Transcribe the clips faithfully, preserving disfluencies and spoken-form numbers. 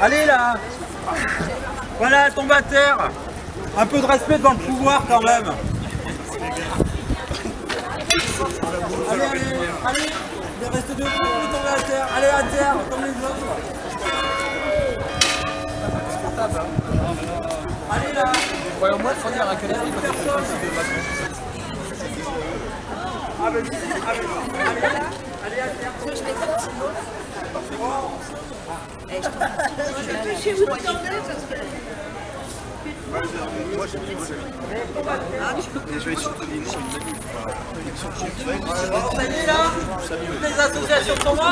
Allez là. Voilà, tombe à terre. Un peu de respect devant le pouvoir quand même. Allez, allez, allez. Il reste deux pour tomber à terre. Allez à terre, comme les autres. Allez là. Ouais, au moins de fournir un connecteur. Ah ben, allez, allez, allez à terre. Je vais mettre un les associations sont là.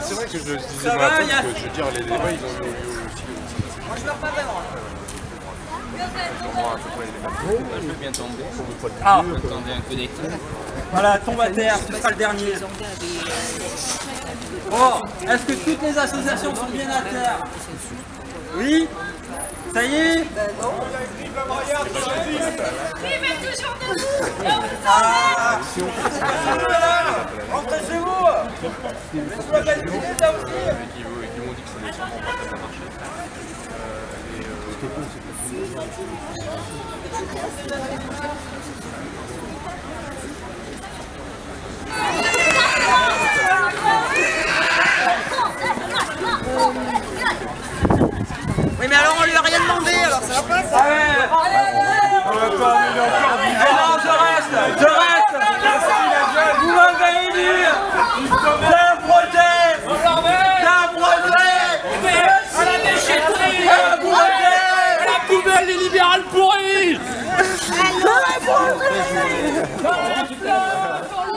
C'est vrai que je disais dans la tête que je veux dire, les débats ils ont eu aussi. Moi je ne meurs pas vraiment. Je veux bien tomber. Ah, je veux tomber un connecteur. Voilà, tombe à terre, ce sera le dernier. Bon, est-ce que toutes les associations sont bien à terre? Oui. Ça y est? Non. Oui, mais toujours debout. Ah, rentrez chez vous. Est-ce qu'on va calculer ça aussi? Ils m'ont dit que ça n'était sûrement pas très bien marché. Oui, mais alors on lui a rien demandé, alors ça va pas ça? Allez, allez, allez. On va pas amener encore du vent. Non, je reste, je reste. Vous m'avez élu. C'est un projet. C'est un projet. À la déchetterie. À la boulangerie. À la poubelle des libérales pourris.